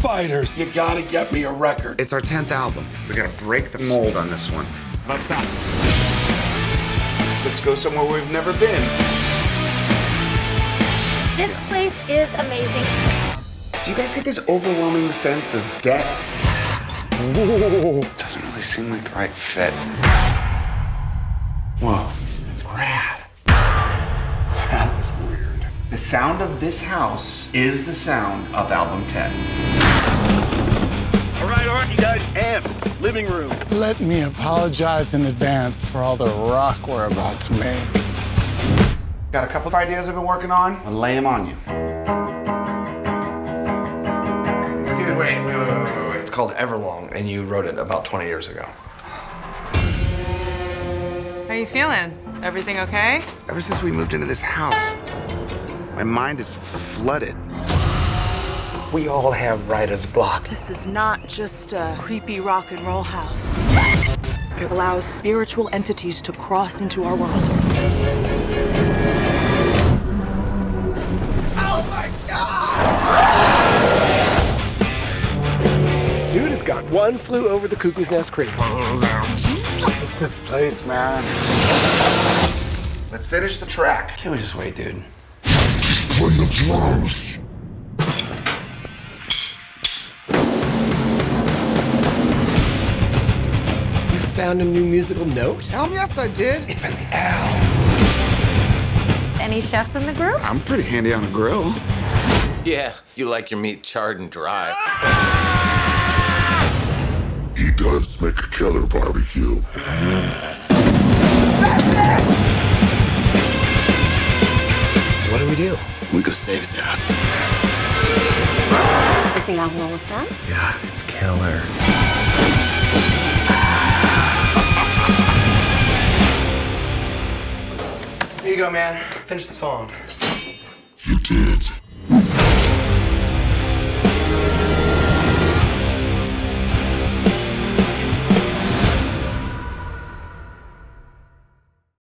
Fighters, you gotta get me a record. It's our 10th album. We gotta break the mold on this one. Let's up. Let's go somewhere we've never been. This place is amazing. Do you guys get this overwhelming sense of death? Whoa. Doesn't really seem like the right fit. Whoa, that's rad. That was weird. The sound of this house is the sound of album 10. All right, you guys, amps, living room. Let me apologize in advance for all the rock we're about to make. Got a couple of ideas I've been working on. I'll lay them on you. Dude, wait. It's called Everlong, and you wrote it about 20 years ago. How you feeling? Everything okay? Ever since we moved into this house, my mind is flooded. We all have writer's block. This is not just a creepy rock and roll house. It allows spiritual entities to cross into our world. Oh my God! Dude has got one flew over the cuckoo's nest crazy. It's this place, man. Let's finish the track. Can't we just wait, dude? Just play the drums. You found a new musical note? Hell yes, I did. It's an L. Any chefs in the group? I'm pretty handy on a grill. Yeah, you like your meat charred and dry. He does make a killer barbecue. What do? We go save his ass. Is the album almost done? Yeah, it's killer. Here you go, man. Finish the song. You did.